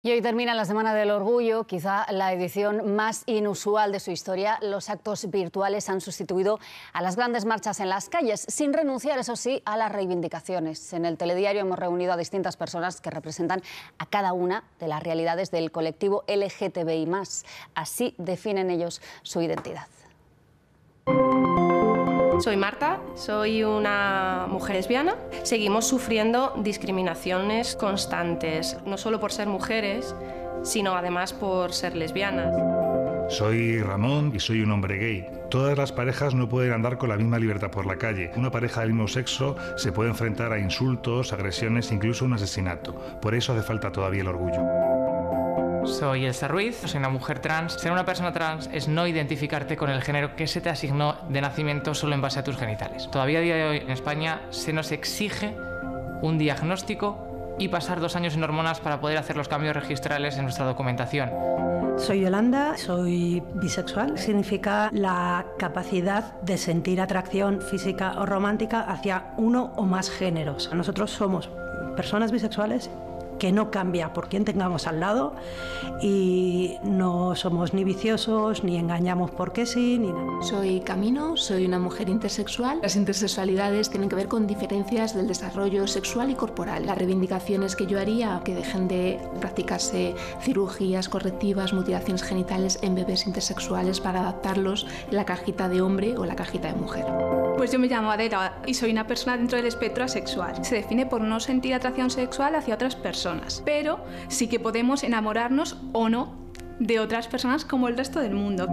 Y hoy termina la Semana del Orgullo, quizá la edición más inusual de su historia. Los actos virtuales han sustituido a las grandes marchas en las calles, sin renunciar, eso sí, a las reivindicaciones. En el telediario hemos reunido a distintas personas que representan a cada una de las realidades del colectivo LGTBI+. Así definen ellos su identidad. Soy Marta, soy una mujer lesbiana. Seguimos sufriendo discriminaciones constantes, no solo por ser mujeres, sino además por ser lesbianas. Soy Ramón y soy un hombre gay. Todas las parejas no pueden andar con la misma libertad por la calle. Una pareja del mismo sexo se puede enfrentar a insultos, agresiones, incluso un asesinato. Por eso hace falta todavía el orgullo. Soy Elsa Ruiz, soy una mujer trans. Ser una persona trans es no identificarte con el género que se te asignó de nacimiento solo en base a tus genitales. Todavía a día de hoy en España se nos exige un diagnóstico y pasar 2 años en hormonas para poder hacer los cambios registrales en nuestra documentación. Soy Yolanda, soy bisexual. Significa la capacidad de sentir atracción física o romántica hacia uno o más géneros. Nosotros somos personas bisexuales que no cambia por quien tengamos al lado y no somos ni viciosos, ni engañamos porque sí, ni nada. Soy Camino, soy una mujer intersexual. Las intersexualidades tienen que ver con diferencias del desarrollo sexual y corporal. Las reivindicaciones que yo haría, que dejen de practicarse cirugías correctivas, mutilaciones genitales en bebés intersexuales para adaptarlos a la cajita de hombre o la cajita de mujer. Pues yo me llamo Adela y soy una persona dentro del espectro asexual. Se define por no sentir atracción sexual hacia otras personas, pero sí que podemos enamorarnos o no de otras personas como el resto del mundo.